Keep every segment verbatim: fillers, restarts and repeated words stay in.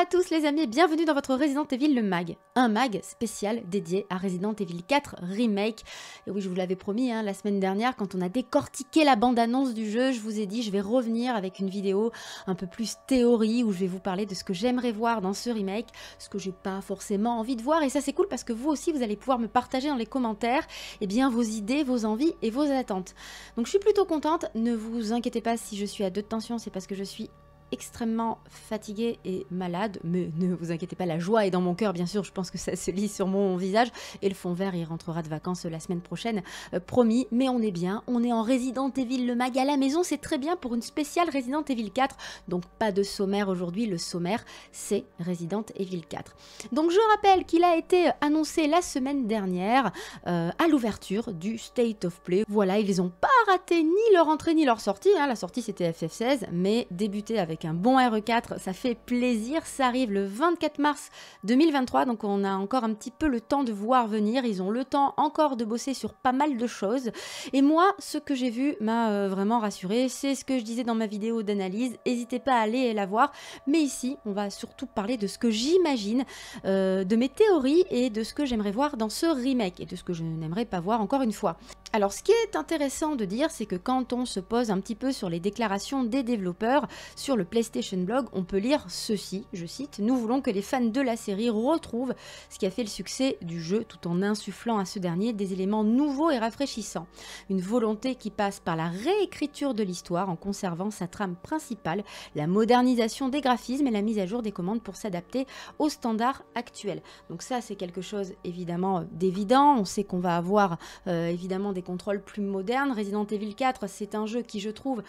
à tous les amis et bienvenue dans votre Resident Evil le mag. Un mag spécial dédié à Resident Evil quatre Remake. Et oui, je vous l'avais promis hein, la semaine dernière quand on a décortiqué la bande-annonce du jeu, je vous ai dit je vais revenir avec une vidéo un peu plus théorie où je vais vous parler de ce que j'aimerais voir dans ce remake, ce que j'ai pas forcément envie de voir et ça c'est cool parce que vous aussi vous allez pouvoir me partager dans les commentaires eh bien, vos idées, vos envies et vos attentes. Donc je suis plutôt contente, ne vous inquiétez pas si je suis à deux de tension, c'est parce que je suis extrêmement fatiguée et malade, mais ne vous inquiétez pas, la joie est dans mon cœur, bien sûr, je pense que ça se lit sur mon visage, et le fond vert, il rentrera de vacances la semaine prochaine, euh, promis, mais on est bien, on est en Resident Evil le mag à la maison, c'est très bien pour une spéciale Resident Evil quatre, donc pas de sommaire aujourd'hui, le sommaire, c'est Resident Evil quatre. Donc je rappelle qu'il a été annoncé la semaine dernière, euh, à l'ouverture du State of Play, voilà, ils n'ont pas raté ni leur entrée ni leur sortie, hein. La sortie c'était F F seize, mais débuter avec un bon R E quatre, ça fait plaisir, ça arrive le vingt-quatre mars deux mille vingt-trois, donc on a encore un petit peu le temps de voir venir, ils ont le temps encore de bosser sur pas mal de choses, et moi, ce que j'ai vu m'a euh, vraiment rassurée, c'est ce que je disais dans ma vidéo d'analyse, n'hésitez pas à aller la voir, mais ici, on va surtout parler de ce que j'imagine, euh, de mes théories, et de ce que j'aimerais voir dans ce remake, et de ce que je n'aimerais pas voir encore une fois. Alors, ce qui est intéressant de dire, c'est que quand on se pose un petit peu sur les déclarations des développeurs, sur le PlayStation Blog, on peut lire ceci, je cite, « Nous voulons que les fans de la série retrouvent ce qui a fait le succès du jeu tout en insufflant à ce dernier des éléments nouveaux et rafraîchissants. Une volonté qui passe par la réécriture de l'histoire en conservant sa trame principale, la modernisation des graphismes et la mise à jour des commandes pour s'adapter aux standards actuels. » Donc ça, c'est quelque chose évidemment d'évident, on sait qu'on va avoir euh, évidemment des contrôles plus modernes. Resident Evil quatre, c'est un jeu qui, je trouve,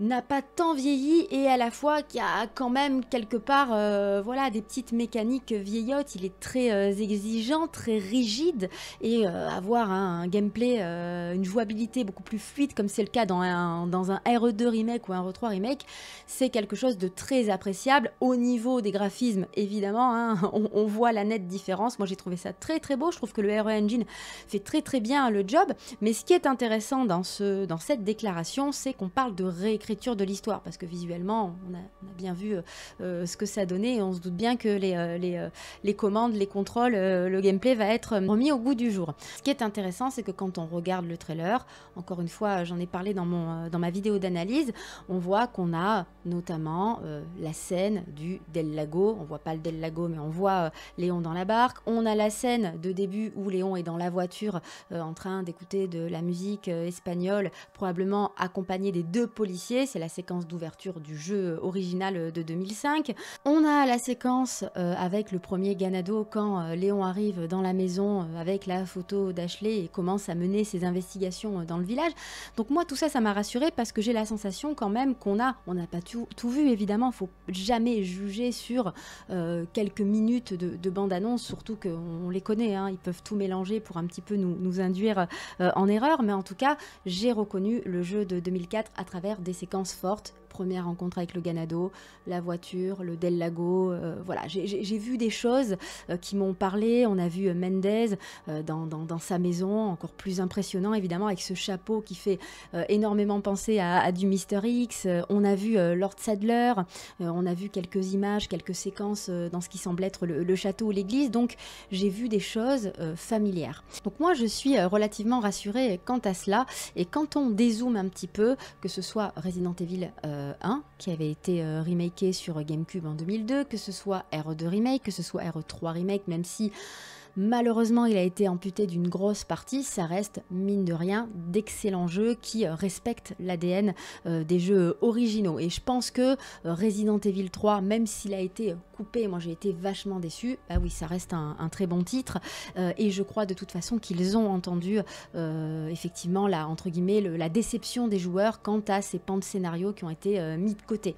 n'a pas tant vieilli et à la fois qui a quand même quelque part euh, voilà, des petites mécaniques vieillottes, il est très euh, exigeant, très rigide et euh, avoir hein, un gameplay, euh, une jouabilité beaucoup plus fluide comme c'est le cas dans un, dans un R E deux remake ou un R E trois remake, c'est quelque chose de très appréciable au niveau des graphismes évidemment, hein, on, on voit la nette différence, moi j'ai trouvé ça très très beau, je trouve que le R E Engine fait très très bien le job, mais ce qui est intéressant dans, ce, dans cette déclaration, c'est qu'on parle de réécriture de l'histoire, parce que visuellement on a, on a bien vu euh, ce que ça donnait et on se doute bien que les, euh, les, euh, les commandes, les contrôles, euh, le gameplay va être remis au goût du jour. Ce qui est intéressant, c'est que quand on regarde le trailer, encore une fois j'en ai parlé dans, mon, euh, dans ma vidéo d'analyse, on voit qu'on a notamment euh, la scène du Del Lago, on voit pas le Del Lago mais on voit euh, Léon dans la barque, on a la scène de début où Léon est dans la voiture euh, en train d'écouter de la musique euh, espagnole, probablement accompagné des deux policiers, c'est la séquence d'ouverture du jeu original de deux mille cinq. On a la séquence euh, avec le premier Ganado quand euh, Léon arrive dans la maison euh, avec la photo d'Ashley et commence à mener ses investigations euh, dans le village. Donc moi tout ça, ça m'a rassurée parce que j'ai la sensation quand même qu'on a, on n'a pas tout, tout vu évidemment, faut jamais juger sur euh, quelques minutes de, de bande-annonce, surtout qu'on les connaît, hein, ils peuvent tout mélanger pour un petit peu nous, nous induire euh, en erreur, mais en tout cas j'ai reconnu le jeu de deux mille quatre à travers des séquences forte, première rencontre avec le Ganado, la voiture, le Del Lago, euh, voilà, j'ai vu des choses euh, qui m'ont parlé, on a vu Mendez euh, dans, dans, dans sa maison, encore plus impressionnant évidemment avec ce chapeau qui fait euh, énormément penser à, à du Mister X, euh, on a vu euh, Lord Saddler, euh, on a vu quelques images, quelques séquences euh, dans ce qui semble être le, le château ou l'église, donc j'ai vu des choses euh, familières. Donc moi je suis relativement rassurée quant à cela, et quand on dézoome un petit peu, que ce soit Resident Evil euh, un qui avait été euh, remaké sur GameCube en deux mille deux, que ce soit R E deux remake, que ce soit R E trois remake, même si malheureusement il a été amputé d'une grosse partie, ça reste mine de rien d'excellents jeux qui respectent l'A D N euh, des jeux originaux, et je pense que euh, Resident Evil trois, même s'il a été coupé, moi j'ai été vachement déçue, bah oui ça reste un, un très bon titre, euh, et je crois de toute façon qu'ils ont entendu euh, effectivement la, entre guillemets, le, la déception des joueurs quant à ces pans de scénario qui ont été euh, mis de côté,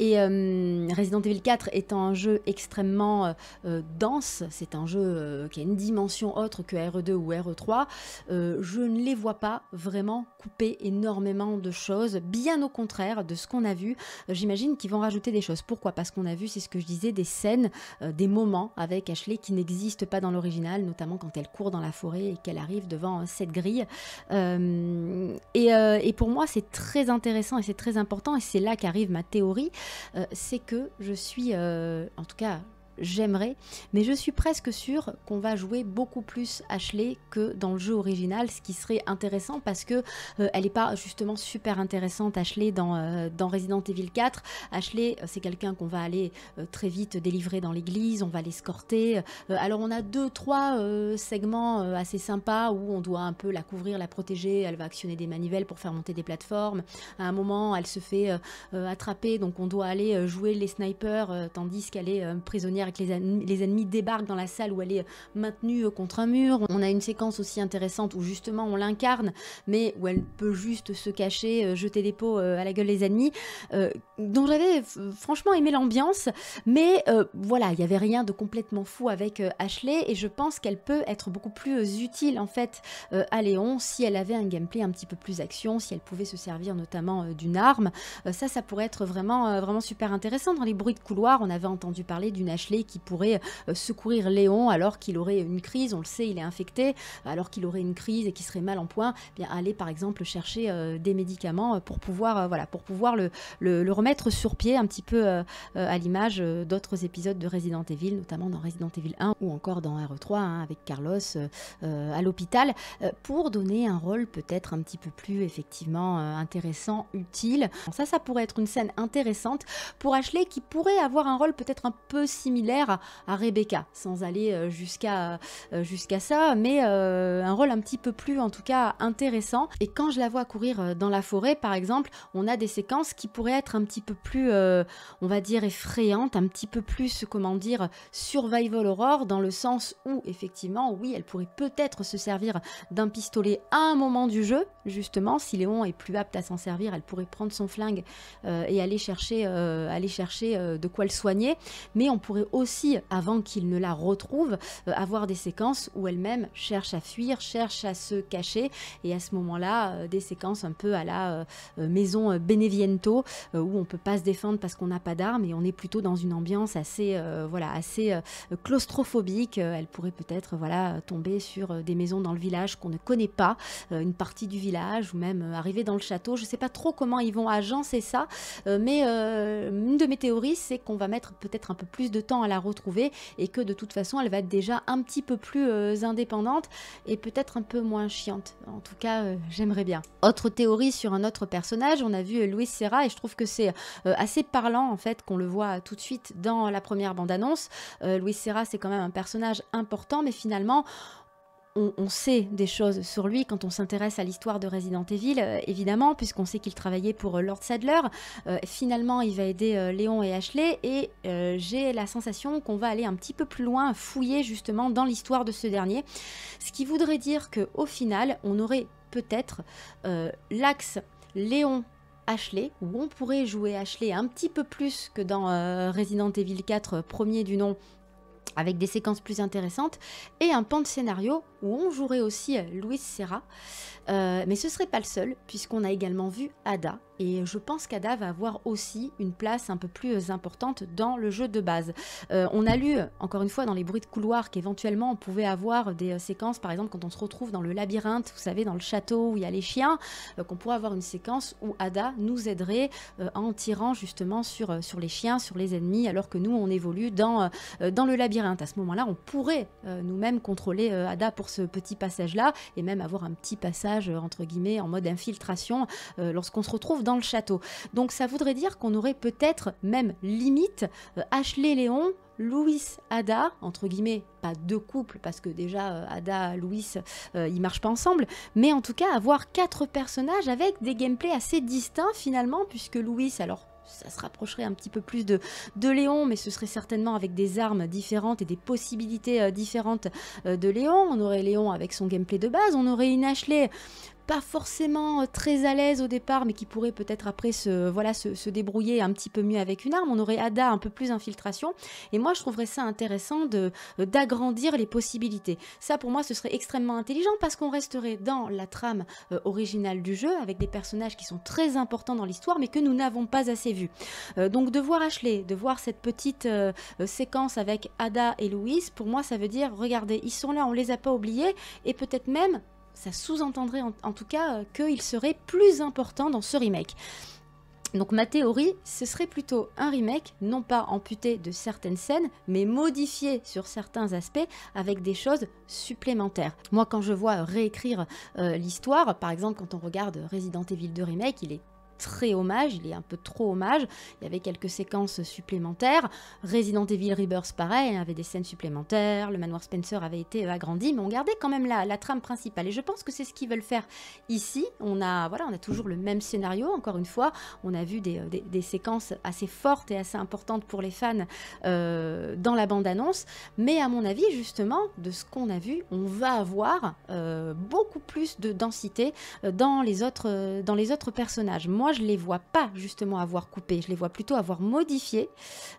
et euh, Resident Evil quatre étant un jeu extrêmement euh, dense, c'est un jeu euh, qui a une dimension autre que R E deux ou R E trois, euh, je ne les vois pas vraiment couper énormément de choses, bien au contraire de ce qu'on a vu. Euh, j'imagine qu'ils vont rajouter des choses. Pourquoi? Parce qu'on a vu, c'est ce que je disais, des scènes, euh, des moments avec Ashley qui n'existent pas dans l'original, notamment quand elle court dans la forêt et qu'elle arrive devant cette grille. Euh, et, euh, et pour moi, c'est très intéressant et c'est très important, et c'est là qu'arrive ma théorie, euh, c'est que je suis, euh, en tout cas, j'aimerais, mais je suis presque sûre qu'on va jouer beaucoup plus Ashley que dans le jeu original, ce qui serait intéressant parce que euh, elle n'est pas justement super intéressante Ashley dans, euh, dans Resident Evil quatre. Ashley, c'est quelqu'un qu'on va aller euh, très vite délivrer dans l'église, on va l'escorter. Euh, alors on a deux, trois euh, segments euh, assez sympas où on doit un peu la couvrir, la protéger, elle va actionner des manivelles pour faire monter des plateformes. À un moment, elle se fait euh, euh, attraper, donc on doit aller jouer les snipers euh, tandis qu'elle est euh, prisonnière et que les ennemis, les ennemis débarquent dans la salle où elle est maintenue contre un mur. On a une séquence aussi intéressante où justement on l'incarne, mais où elle peut juste se cacher, jeter des pots à la gueule des ennemis, euh, dont j'avais franchement aimé l'ambiance, mais euh, voilà, il n'y avait rien de complètement fou avec Ashley, et je pense qu'elle peut être beaucoup plus utile en fait euh, à Léon si elle avait un gameplay un petit peu plus action, si elle pouvait se servir notamment euh, d'une arme. Euh, ça, ça pourrait être vraiment, euh, vraiment super intéressant. Dans les bruits de couloir, on avait entendu parler d'une Ashley qui pourrait secourir Léon alors qu'il aurait une crise, on le sait, il est infecté, alors qu'il aurait une crise et qu'il serait mal en point, eh bien aller par exemple chercher euh, des médicaments pour pouvoir, euh, voilà, pour pouvoir le, le, le remettre sur pied, un petit peu euh, à l'image d'autres épisodes de Resident Evil, notamment dans Resident Evil un ou encore dans R E trois hein, avec Carlos euh, à l'hôpital, euh, pour donner un rôle peut-être un petit peu plus effectivement euh, intéressant, utile. Alors ça, ça pourrait être une scène intéressante pour Ashley qui pourrait avoir un rôle peut-être un peu similaire à, à Rebecca, sans aller jusqu'à jusqu'à ça, mais euh, un rôle un petit peu plus en tout cas intéressant. Et quand je la vois courir dans la forêt par exemple, on a des séquences qui pourraient être un petit peu plus euh, on va dire effrayantes, un petit peu plus, comment dire, survival horror, dans le sens où effectivement oui, elle pourrait peut-être se servir d'un pistolet à un moment du jeu, justement si Léon est plus apte à s'en servir, elle pourrait prendre son flingue euh, et aller chercher, euh, aller chercher euh, de quoi le soigner, mais on pourrait aussi, avant qu'il ne la retrouve, euh, avoir des séquences où elle-même cherche à fuir, cherche à se cacher, et à ce moment-là, euh, des séquences un peu à la euh, maison Beneviento, euh, où on peut pas se défendre parce qu'on n'a pas d'armes, et on est plutôt dans une ambiance assez, euh, voilà, assez euh, claustrophobique. Euh, elle pourrait peut-être, voilà, tomber sur des maisons dans le village qu'on ne connaît pas, euh, une partie du village, ou même euh, arriver dans le château. Je sais pas trop comment ils vont agencer ça, euh, mais euh, une de mes théories, c'est qu'on va mettre peut-être un peu plus de temps à la retrouver, et que de toute façon elle va être déjà un petit peu plus euh, indépendante et peut-être un peu moins chiante. En tout cas, euh, j'aimerais bien. Autre théorie sur un autre personnage, on a vu Luis Serra, et je trouve que c'est euh, assez parlant en fait qu'on le voit tout de suite dans la première bande-annonce. Euh, Luis Serra, c'est quand même un personnage important, mais finalement On, on sait des choses sur lui quand on s'intéresse à l'histoire de Resident Evil, euh, évidemment, puisqu'on sait qu'il travaillait pour euh, Lord Saddler. Euh, finalement, il va aider euh, Léon et Ashley, et euh, j'ai la sensation qu'on va aller un petit peu plus loin, fouiller justement dans l'histoire de ce dernier. Ce qui voudrait dire qu'au final, on aurait peut-être euh, l'axe Léon Ashley, où on pourrait jouer Ashley un petit peu plus que dans euh, Resident Evil quatre, premier du nom, avec des séquences plus intéressantes, et un pan de scénario où on jouerait aussi Luis Serra, euh, mais ce serait pas le seul, puisqu'on a également vu Ada, et je pense qu'Ada va avoir aussi une place un peu plus importante dans le jeu de base. Euh, on a lu, encore une fois, dans les bruits de couloir, qu'éventuellement on pouvait avoir des séquences, par exemple quand on se retrouve dans le labyrinthe, vous savez, dans le château où il y a les chiens, euh, qu'on pourrait avoir une séquence où Ada nous aiderait euh, en tirant justement sur, sur les chiens, sur les ennemis, alors que nous on évolue dans, euh, dans le labyrinthe. À ce moment-là, on pourrait euh, nous-mêmes contrôler euh, Ada pour ce petit passage-là, et même avoir un petit passage, euh, entre guillemets, en mode infiltration euh, lorsqu'on se retrouve dans le château. Donc ça voudrait dire qu'on aurait peut-être même limite euh, Ashley Léon, Luis Ada, entre guillemets, pas deux couples, parce que déjà euh, Ada, Luis, euh, ils marchent pas ensemble, mais en tout cas avoir quatre personnages avec des gameplays assez distincts finalement, puisque Luis, alors ça se rapprocherait un petit peu plus de, de Léon, mais ce serait certainement avec des armes différentes et des possibilités euh, différentes euh, de Léon. On aurait Léon avec son gameplay de base, on aurait une Ashley pas forcément très à l'aise au départ, mais qui pourrait peut-être après se, voilà, se, se débrouiller un petit peu mieux avec une arme. On aurait Ada un peu plus d'infiltration. Et moi, je trouverais ça intéressant de d'agrandir les possibilités. Ça, pour moi, ce serait extrêmement intelligent parce qu'on resterait dans la trame euh, originale du jeu avec des personnages qui sont très importants dans l'histoire, mais que nous n'avons pas assez vus. Euh, donc, de voir Ashley, de voir cette petite euh, séquence avec Ada et Louise, pour moi, ça veut dire, regardez, ils sont là, on les a pas oubliés, et peut-être même... ça sous-entendrait en, en tout cas euh, qu'il serait plus important dans ce remake. Donc ma théorie, ce serait plutôt un remake, non pas amputé de certaines scènes, mais modifié sur certains aspects avec des choses supplémentaires. Moi, quand je vois réécrire euh, l'histoire, par exemple quand on regarde Resident Evil deux Remake, il est très hommage, il est un peu trop hommage, il y avait quelques séquences supplémentaires. Resident Evil Rebirth pareil, avait des scènes supplémentaires, le manoir Spencer avait été agrandi, mais on gardait quand même la, la trame principale, et je pense que c'est ce qu'ils veulent faire ici. On a, voilà, on a toujours le même scénario, encore une fois, on a vu des, des, des séquences assez fortes et assez importantes pour les fans euh, dans la bande-annonce, mais à mon avis, justement, de ce qu'on a vu, on va avoir euh, beaucoup plus de densité dans les autres, dans les autres personnages. Moi, je les vois pas justement avoir coupé, je les vois plutôt avoir modifié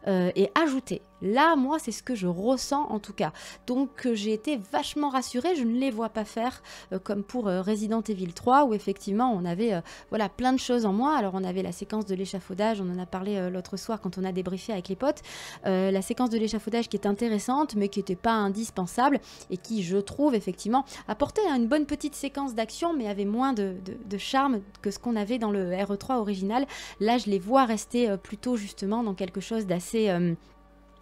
euh, et ajouté. Là, moi, c'est ce que je ressens en tout cas. Donc, euh, j'ai été vachement rassurée, je ne les vois pas faire euh, comme pour euh, Resident Evil trois, où effectivement, on avait euh, voilà, plein de choses en moins. Alors, on avait la séquence de l'échafaudage, on en a parlé euh, l'autre soir quand on a débriefé avec les potes. Euh, la séquence de l'échafaudage qui est intéressante, mais qui n'était pas indispensable et qui, je trouve, effectivement, apportait une bonne petite séquence d'action, mais avait moins de, de, de charme que ce qu'on avait dans le R E trois original. Là, je les vois rester euh, plutôt justement dans quelque chose d'assez... Euh,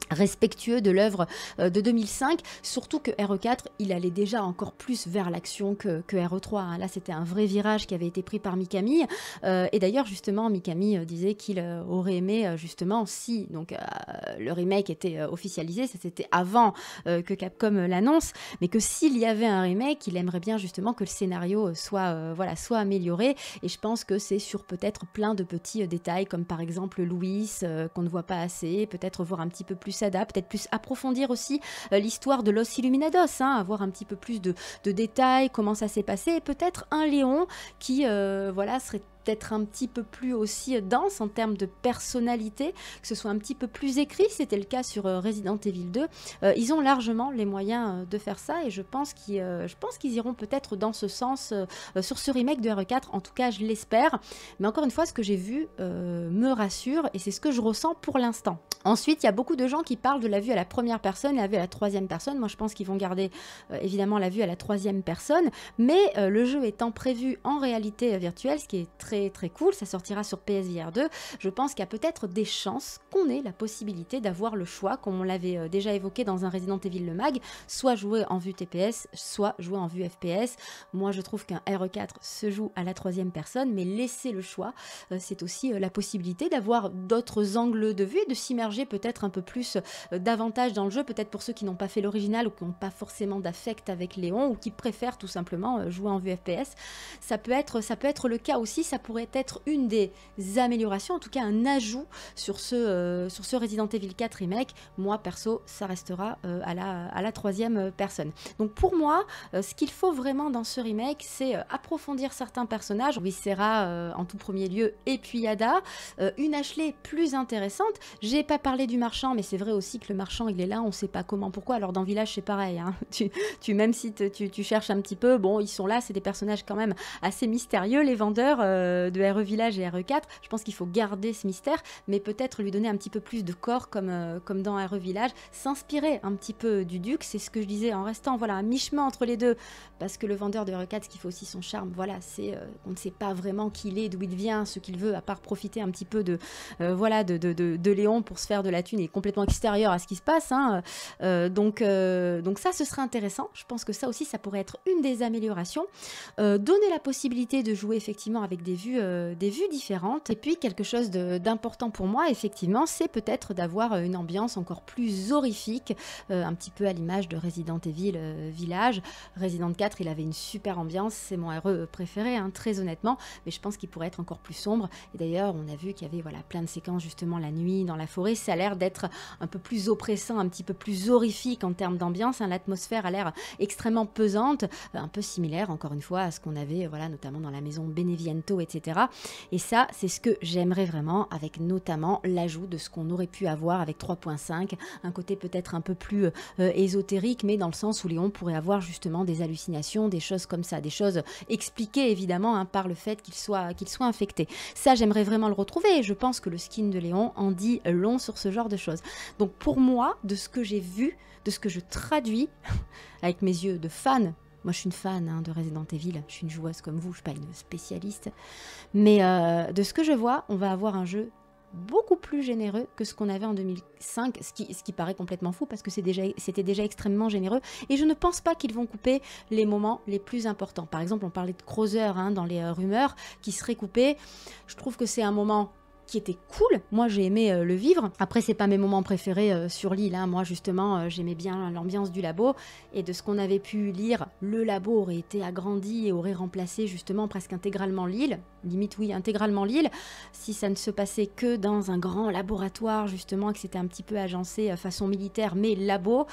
respectueux de l'œuvre de deux mille cinq, surtout que R E quatre, il allait déjà encore plus vers l'action que, que R E trois. Là, c'était un vrai virage qui avait été pris par Mikami. Euh, et d'ailleurs, justement, Mikami disait qu'il aurait aimé, justement, si donc, euh, le remake était officialisé, ça c'était avant euh, que Capcom l'annonce, mais que s'il y avait un remake, il aimerait bien, justement, que le scénario soit, euh, voilà, soit amélioré. Et je pense que c'est sur peut-être plein de petits euh, détails, comme par exemple Louis, euh, qu'on ne voit pas assez, peut-être voir un petit peu plus Ada, peut-être plus approfondir aussi euh, l'histoire de Los Illuminados, hein, avoir un petit peu plus de, de détails, comment ça s'est passé, et peut-être un Léon qui euh, voilà, serait peut-être un petit peu plus aussi dense en termes de personnalité, que ce soit un petit peu plus écrit, c'était le cas sur euh, Resident Evil deux. Euh, ils ont largement les moyens euh, de faire ça, et je pense qu'ils euh, qu iront peut-être dans ce sens euh, euh, sur ce remake de R E quatre, en tout cas je l'espère, mais encore une fois ce que j'ai vu euh, me rassure, et c'est ce que je ressens pour l'instant. Ensuite, il y a beaucoup de gens qui parlent de la vue à la première personne et la vue à la troisième personne. Moi, je pense qu'ils vont garder euh, évidemment la vue à la troisième personne, mais euh, le jeu étant prévu en réalité virtuelle, ce qui est très très cool, ça sortira sur P S V R deux, je pense qu'il y a peut-être des chances qu'on ait la possibilité d'avoir le choix, comme on l'avait euh, déjà évoqué dans un Resident Evil le mag, soit jouer en vue T P S, soit jouer en vue F P S. Moi, je trouve qu'un R E quatre se joue à la troisième personne, mais laisser le choix, euh, c'est aussi euh, la possibilité d'avoir d'autres angles de vue, de s'immerger peut-être un peu plus euh, davantage dans le jeu, peut-être pour ceux qui n'ont pas fait l'original ou qui n'ont pas forcément d'affect avec Léon, ou qui préfèrent tout simplement euh, jouer en vue F P S. Ça peut être, ça peut être le cas aussi, ça pourrait être une des améliorations, en tout cas un ajout sur ce, euh, sur ce Resident Evil quatre Remake. Moi perso, ça restera euh, à la, à la troisième personne. Donc pour moi, euh, ce qu'il faut vraiment dans ce remake, c'est euh, approfondir certains personnages, Luis Serra euh, en tout premier lieu, et puis Ada, euh, une Ashley plus intéressante. J'ai pas parler du marchand, mais c'est vrai aussi que le marchand, il est là, on sait pas comment, pourquoi. Alors dans Village, c'est pareil, hein. tu, tu même si te, tu, tu cherches un petit peu, bon, ils sont là, c'est des personnages quand même assez mystérieux, les vendeurs euh, de R E Village et R E quatre, je pense qu'il faut garder ce mystère, mais peut-être lui donner un petit peu plus de corps, comme, euh, comme dans R E Village, s'inspirer un petit peu du duc, c'est ce que je disais, en restant, voilà, à mi-chemin entre les deux, parce que le vendeur de R E quatre, ce qui fait aussi son charme, voilà, c'est, euh, on ne sait pas vraiment qui il est, d'où il vient, ce qu'il veut, à part profiter un petit peu de, euh, voilà, de, de, de, de Léon pour se faire de la thune, est complètement extérieur à ce qui se passe, hein. euh, donc, euh, donc ça, ce serait intéressant, je pense que ça aussi ça pourrait être une des améliorations. Euh, donner la possibilité de jouer effectivement avec des vues, euh, des vues différentes. Et puis quelque chose d'important pour moi, effectivement, c'est peut-être d'avoir une ambiance encore plus horrifique, euh, un petit peu à l'image de Resident Evil euh, Village. Resident quatre, il avait une super ambiance, c'est mon R E préféré, hein, très honnêtement, mais je pense qu'il pourrait être encore plus sombre. Et d'ailleurs, on a vu qu'il y avait voilà, plein de séquences justement la nuit, dans la forêt. Ça a l'air d'être un peu plus oppressant, un petit peu plus horrifique en termes d'ambiance, hein. L'atmosphère a l'air extrêmement pesante, un peu similaire encore une fois à ce qu'on avait voilà, notamment dans la maison Beneviento, et cetera. Et ça, c'est ce que j'aimerais vraiment, avec notamment l'ajout de ce qu'on aurait pu avoir avec trois point cinq, un côté peut-être un peu plus euh, ésotérique, mais dans le sens où Léon pourrait avoir justement des hallucinations, des choses comme ça, des choses expliquées évidemment hein, par le fait qu'il soit, qu'il soit infecté. Ça, j'aimerais vraiment le retrouver et je pense que le skin de Léon en dit long sur ce genre de choses. Donc pour moi, de ce que j'ai vu, de ce que je traduis avec mes yeux de fan, moi je suis une fan hein, de Resident Evil, je suis une joueuse comme vous, je ne suis pas une spécialiste, mais euh, de ce que je vois, on va avoir un jeu beaucoup plus généreux que ce qu'on avait en deux mille cinq, ce qui, ce qui paraît complètement fou parce que c'était déjà, déjà extrêmement généreux et je ne pense pas qu'ils vont couper les moments les plus importants. Par exemple, on parlait de Krauser hein, dans les euh, rumeurs qui serait coupé, je trouve que c'est un moment qui était cool, moi j'ai aimé euh, le vivre. Après c'est pas mes moments préférés euh, sur l'île, hein. Moi justement euh, j'aimais bien l'ambiance du labo et de ce qu'on avait pu lire, le labo aurait été agrandi et aurait remplacé justement presque intégralement l'île, limite oui intégralement l'île, si ça ne se passait que dans un grand laboratoire justement, que c'était un petit peu agencé euh, façon militaire mais labo,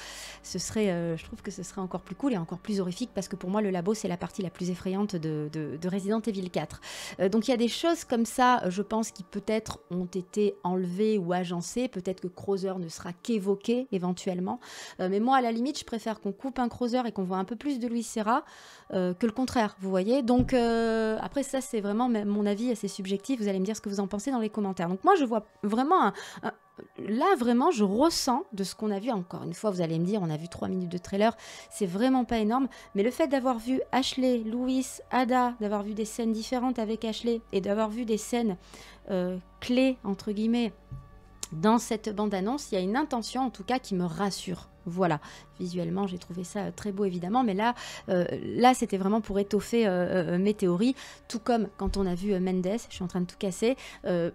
ce serait, euh, je trouve que ce serait encore plus cool et encore plus horrifique parce que pour moi le labo c'est la partie la plus effrayante de, de, de Resident Evil quatre. Euh, donc il y a des choses comme ça, je pense, qui peut-être ont été enlevés ou agencés, peut-être que Krauser ne sera qu'évoqué éventuellement, euh, mais moi à la limite je préfère qu'on coupe un Krauser et qu'on voit un peu plus de Luis Serra euh, que le contraire, vous voyez, donc euh, après ça c'est vraiment mon avis assez subjectif, vous allez me dire ce que vous en pensez dans les commentaires. Donc moi je vois vraiment un, un là vraiment je ressens de ce qu'on a vu, encore une fois vous allez me dire on a vu trois minutes de trailer, c'est vraiment pas énorme, mais le fait d'avoir vu Ashley, Luis, Ada, d'avoir vu des scènes différentes avec Ashley et d'avoir vu des scènes euh, clés entre guillemets dans cette bande-annonce, il y a une intention en tout cas qui me rassure. Voilà, visuellement j'ai trouvé ça très beau évidemment, mais là, euh, là c'était vraiment pour étoffer euh, euh, mes théories, tout comme quand on a vu euh, Mendez, je suis en train de tout casser, euh,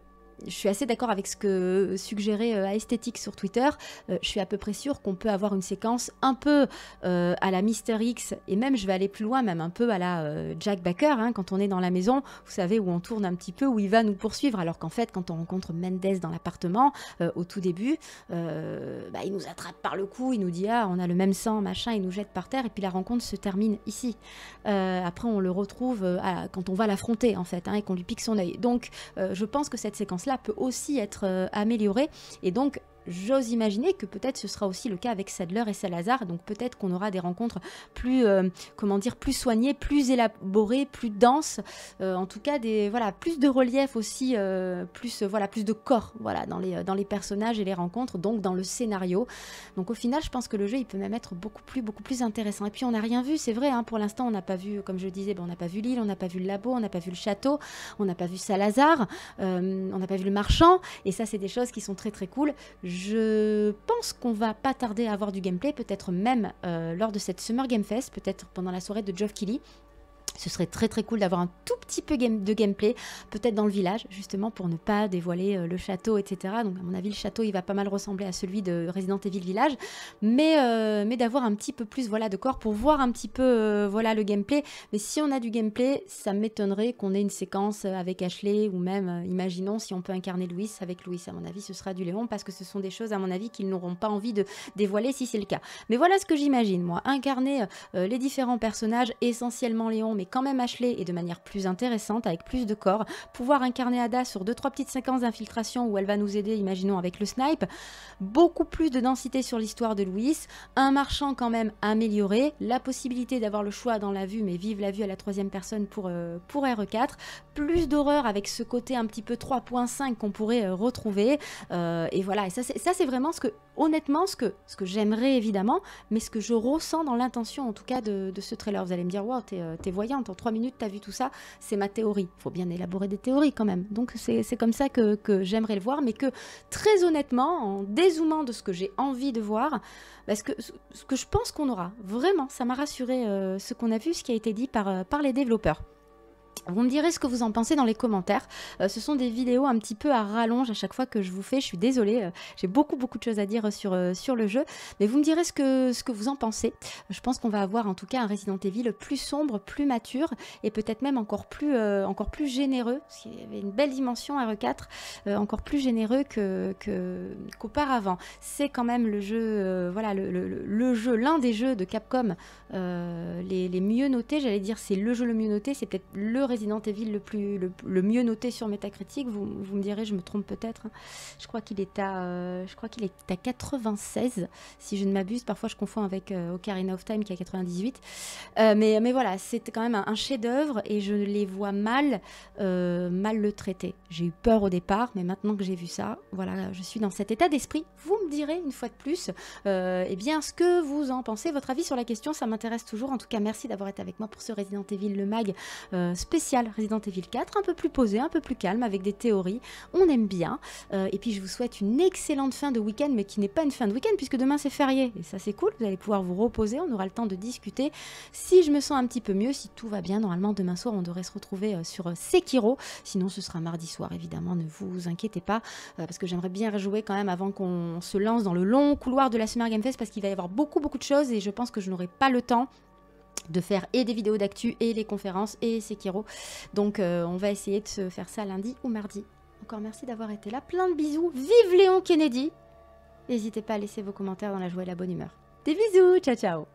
je suis assez d'accord avec ce que suggérait euh, Aesthétique sur Twitter. Euh, je suis à peu près sûre qu'on peut avoir une séquence un peu euh, à la Mister X, et même je vais aller plus loin, même un peu à la euh, Jack Baker, hein, quand on est dans la maison, vous savez, où on tourne un petit peu, où il va nous poursuivre, alors qu'en fait, quand on rencontre Mendez dans l'appartement, euh, au tout début, euh, bah, il nous attrape par le cou, il nous dit « Ah, on a le même sang, machin », il nous jette par terre, et puis la rencontre se termine ici. Euh, après, on le retrouve euh, à, quand on va l'affronter, en fait, hein, et qu'on lui pique son œil. Donc, euh, je pense que cette séquence là peut aussi être euh, amélioré et donc j'ose imaginer que peut-être ce sera aussi le cas avec Saddler et Salazar, donc peut-être qu'on aura des rencontres plus euh, comment dire, plus soignées, plus élaborées, plus denses, euh, en tout cas des voilà, plus de relief aussi, euh, plus euh, voilà, plus de corps voilà dans les dans les personnages et les rencontres, donc dans le scénario. Donc au final je pense que le jeu il peut même être beaucoup plus beaucoup plus intéressant. Et puis on n'a rien vu, c'est vrai hein, pour l'instant on n'a pas vu, comme je disais, ben, on n'a pas vu l'île, on n'a pas vu le labo, on n'a pas vu le château, on n'a pas vu Salazar, euh, on n'a pas vu le marchand, et ça c'est des choses qui sont très très cool. Je Je pense qu'on va pas tarder à avoir du gameplay, peut-être même euh, lors de cette Summer Game Fest, peut-être pendant la soirée de Geoff Keighley. Ce serait très très cool d'avoir un tout petit peu game de gameplay, peut-être dans le village, justement pour ne pas dévoiler euh, le château, et cetera. Donc à mon avis, le château, il va pas mal ressembler à celui de Resident Evil Village, mais, euh, mais d'avoir un petit peu plus voilà, de corps pour voir un petit peu euh, voilà, le gameplay. Mais si on a du gameplay, ça m'étonnerait qu'on ait une séquence avec Ashley, ou même, euh, imaginons, si on peut incarner Luis avec Luis. À mon avis, ce sera du Léon, parce que ce sont des choses, à mon avis, qu'ils n'auront pas envie de dévoiler si c'est le cas. Mais voilà ce que j'imagine, moi. Incarner euh, les différents personnages, essentiellement Léon, mais quand même Ashley, et de manière plus intéressante, avec plus de corps, pouvoir incarner Ada sur deux trois petites séquences d'infiltration où elle va nous aider, imaginons, avec le snipe, beaucoup plus de densité sur l'histoire de Luis, un marchand quand même amélioré, la possibilité d'avoir le choix dans la vue, mais vive la vue à la troisième personne pour, euh, pour R E quatre, plus d'horreur avec ce côté un petit peu trois point cinq qu'on pourrait euh, retrouver, euh, et voilà, et ça c'est vraiment ce que, honnêtement, ce que, ce que j'aimerais évidemment, mais ce que je ressens dans l'intention en tout cas de, de ce trailer. Vous allez me dire, wow, t'es euh, voyant, en trois minutes, t'as vu tout ça, c'est ma théorie. Faut bien élaborer des théories quand même. Donc c'est comme ça que, que j'aimerais le voir, mais que très honnêtement, en dézoomant de ce que j'ai envie de voir, parce que ce que je pense qu'on aura, vraiment, ça m'a rassuré euh, ce qu'on a vu, ce qui a été dit par, par les développeurs. Vous me direz ce que vous en pensez dans les commentaires. Euh, ce sont des vidéos un petit peu à rallonge à chaque fois que je vous fais. Je suis désolée, euh, j'ai beaucoup beaucoup de choses à dire sur, euh, sur le jeu. Mais vous me direz ce que, ce que vous en pensez. Je pense qu'on va avoir en tout cas un Resident Evil plus sombre, plus mature et peut-être même encore plus, euh, encore plus généreux. Parce qu'il y avait une belle dimension R E quatre, euh, encore plus généreux que, que, qu'auparavant. C'est quand même le jeu, euh, voilà, le, le, le jeu, l'un des jeux de Capcom euh, les, les mieux notés. J'allais dire c'est le jeu le mieux noté, c'est peut-être le Resident Evil le, plus, le, le mieux noté sur Metacritic, vous, vous me direz, je me trompe peut-être, hein. Je crois qu'il est, euh, qu'il est à quatre-vingt-seize, si je ne m'abuse, parfois je confonds avec euh, Ocarina of Time qui est à quatre-vingt-dix-huit, euh, mais, mais voilà, c'est quand même un, un chef-d'œuvre et je les vois mal, euh, mal le traiter. J'ai eu peur au départ, mais maintenant que j'ai vu ça, voilà, je suis dans cet état d'esprit. Vous me direz une fois de plus, euh, eh bien, ce que vous en pensez, votre avis sur la question, ça m'intéresse toujours. En tout cas, merci d'avoir été avec moi pour ce Resident Evil, le mag euh, spécial Resident Evil quatre, un peu plus posé, un peu plus calme, avec des théories, on aime bien. Euh, et puis je vous souhaite une excellente fin de week-end, mais qui n'est pas une fin de week-end, puisque demain c'est férié, et ça c'est cool, vous allez pouvoir vous reposer, on aura le temps de discuter. Si je me sens un petit peu mieux, si tout va bien, normalement demain soir on devrait se retrouver sur Sekiro, sinon ce sera mardi soir évidemment, ne vous inquiétez pas, euh, parce que j'aimerais bien rejouer quand même avant qu'on se lance dans le long couloir de la Summer Game Fest, parce qu'il va y avoir beaucoup beaucoup de choses, et je pense que je n'aurai pas le temps de faire et des vidéos d'actu et les conférences et Sekiro. Donc euh, on va essayer de se faire ça lundi ou mardi. Encore merci d'avoir été là, plein de bisous, vive Léon Kennedy. N'hésitez pas à laisser vos commentaires dans la joie et la bonne humeur. Des bisous, ciao ciao.